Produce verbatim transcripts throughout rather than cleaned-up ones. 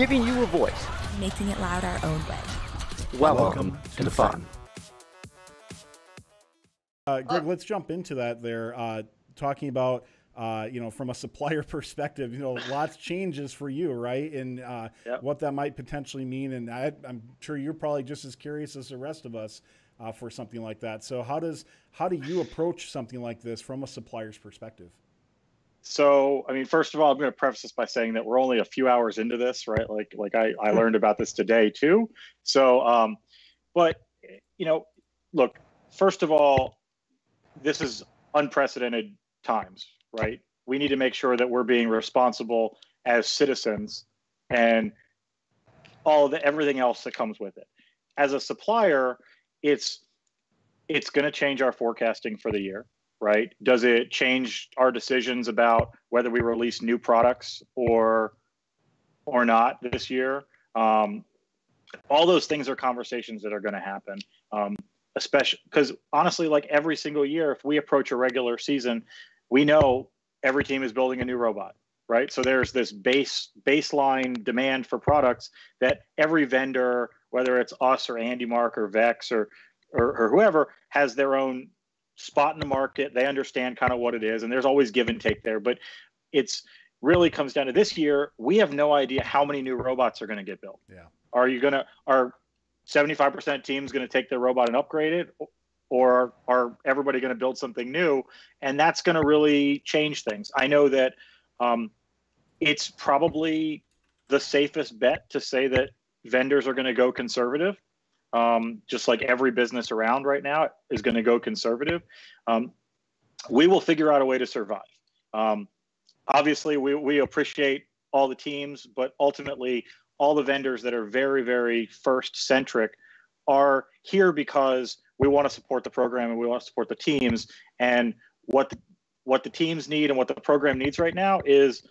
giving you a voice. Making it loud our own way. Welcome, Welcome to the fun. Uh, Greg, uh, let's jump into that there. Uh, talking about, uh, you know, from a supplier perspective, you know, lots changes for you, right? And uh, yep. what that might potentially mean. And I, I'm sure you're probably just as curious as the rest of us uh, for something like that. So how does how do you approach something like this from a supplier's perspective? So, I mean, first of all, I'm going to preface this by saying that we're only a few hours into this, right? Like, like I, I learned about this today too. So, um, but, you know, look, first of all, this is unprecedented times, right? We need to make sure that we're being responsible as citizens and all the, everything else that comes with it. As a supplier, it's, it's going to change our forecasting for the year. Right? Does it change our decisions about whether we release new products or or not this year? Um, all those things are conversations that are going to happen, um, especially because honestly, like every single year, if we approach a regular season, we know every team is building a new robot, right? So there's this base baseline demand for products that every vendor, whether it's us or Andy Mark or Vex or or, or whoever, has their own spot in the market. They understand kind of what it is, and there's always give and take there, but it's really comes down to this year. We have no idea how many new robots are going to get built. Yeah. Are you going to, are seventy-five percent teams going to take their robot and upgrade it, or are everybody going to build something new? And that's going to really change things. I know that um, it's probably the safest bet to say that vendors are going to go conservative. Um, just like every business around right now is going to go conservative. Um, we will figure out a way to survive. Um, obviously, we, we appreciate all the teams, but ultimately all the vendors that are very, very first centric are here because we want to support the program and we want to support the teams. And what the, what the teams need and what the program needs right now is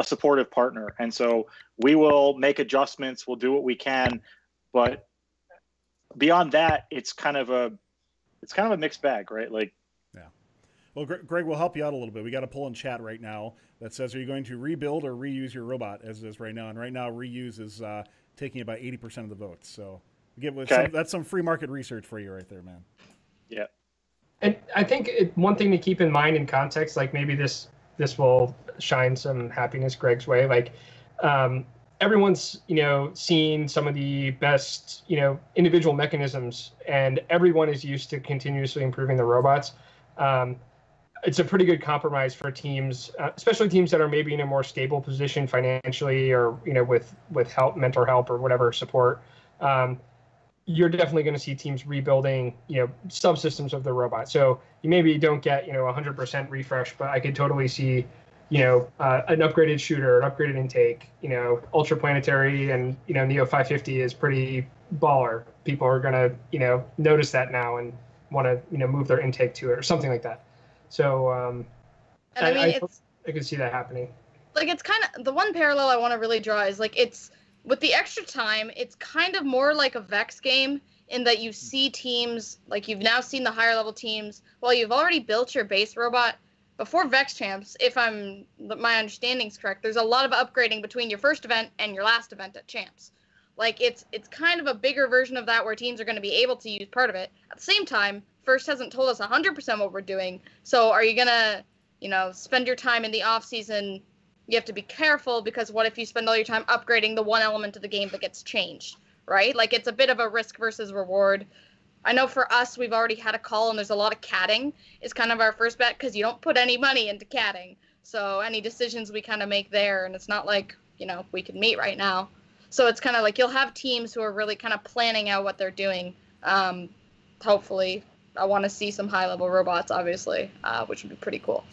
a supportive partner. And so we will make adjustments. We'll do what we can, but beyond that, it's kind of a, it's kind of a mixed bag, right? Like, yeah. Well, Greg, we'll help you out a little bit. We got a poll in chat right now that says, "Are you going to rebuild or reuse your robot?" As it is right now, and right now, reuse is uh, taking about eighty percent of the votes. So, get with okay. some, that's some free market research for you right there, man. Yeah. And I think it, one thing to keep in mind in context, like maybe this this will shine some happiness Greg's way, like. Um, Everyone's, you know, seen some of the best, you know, individual mechanisms, and everyone is used to continuously improving the robots. Um, it's a pretty good compromise for teams, uh, especially teams that are maybe in a more stable position financially, or, you know, with with help, mentor help, or whatever support. Um, you're definitely going to see teams rebuilding, you know, subsystems of the robot. So you maybe don't get, you know, one hundred percent refresh, but I could totally see, you know, uh, an upgraded shooter, an upgraded intake, you know, Ultra Planetary and, you know, Neo five fifty is pretty baller. People are going to, you know, notice that now and want to, you know, move their intake to it or something like that. So um, I, I, mean, I, it's, I can see that happening. Like, it's kind of the one parallel I want to really draw is like it's with the extra time, it's kind of more like a Vex game in that you see teams like you've now seen the higher level teams. Well, you've already built your base robot. Before Vex Champs, if I'm my understanding's correct, there's a lot of upgrading between your first event and your last event at Champs. Like, it's it's kind of a bigger version of that where teams are going to be able to use part of it. At the same time, First hasn't told us one hundred percent what we're doing, so are you going to, you know, spend your time in the off-season? You have to be careful because what if you spend all your time upgrading the one element of the game that gets changed, right? Like, it's a bit of a risk versus reward. I know for us, we've already had a call, and there's a lot of catting is kind of our first bet because you don't put any money into catting. So any decisions we kind of make there, and it's not like, you know, we can meet right now. So it's kind of like you'll have teams who are really kind of planning out what they're doing. Um, hopefully, I want to see some high-level robots, obviously, uh, which would be pretty cool.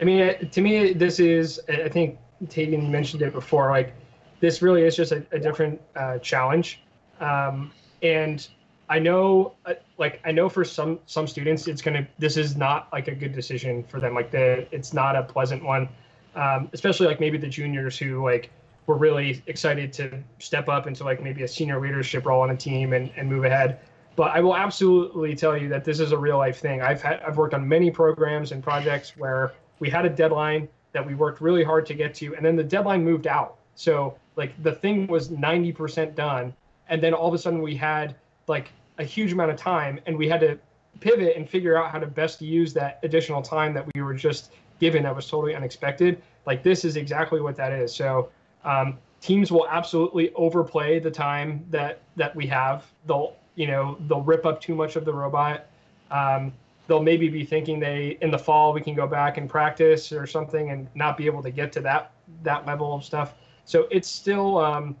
I mean, to me, this is, I think Tegan mentioned it before, like this really is just a, a different uh, challenge. Um, and... I know, like, I know for some some students, it's gonna. This is not like a good decision for them. Like, the it's not a pleasant one, um, especially like maybe the juniors who like were really excited to step up into like maybe a senior leadership role on a team and and move ahead. But I will absolutely tell you that this is a real life thing. I've had I've worked on many programs and projects where we had a deadline that we worked really hard to get to, and then the deadline moved out. So like the thing was ninety percent done, and then all of a sudden we had like a huge amount of time, and we had to pivot and figure out how to best use that additional time that we were just given that was totally unexpected. Like this is exactly what that is. So um, teams will absolutely overplay the time that that we have. They'll you know they'll rip up too much of the robot. Um, they'll maybe be thinking they in the fall we can go back and practice or something and not be able to get to that that level of stuff. So it's still um,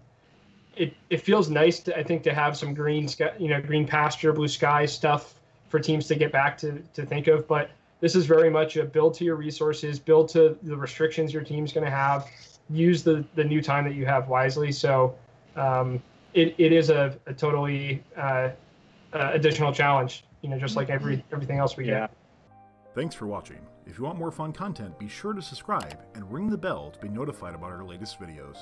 it it feels nice to, I think, to have some green sky, you know green pasture, blue sky stuff for teams to get back to to think of. But this is very much a build to your resources, build to the restrictions your team's going to have, use the the new time that you have wisely. So um, it it is a, a totally uh, uh, additional challenge, you know, just like every everything else we yeah. do. Thanks for watching. If you want more fun content, be sure to subscribe and ring the bell to be notified about our latest videos.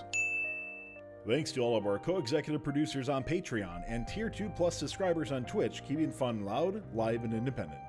Thanks to all of our co-executive producers on Patreon and Tier two Plus subscribers on Twitch, keeping fun loud, live, and independent.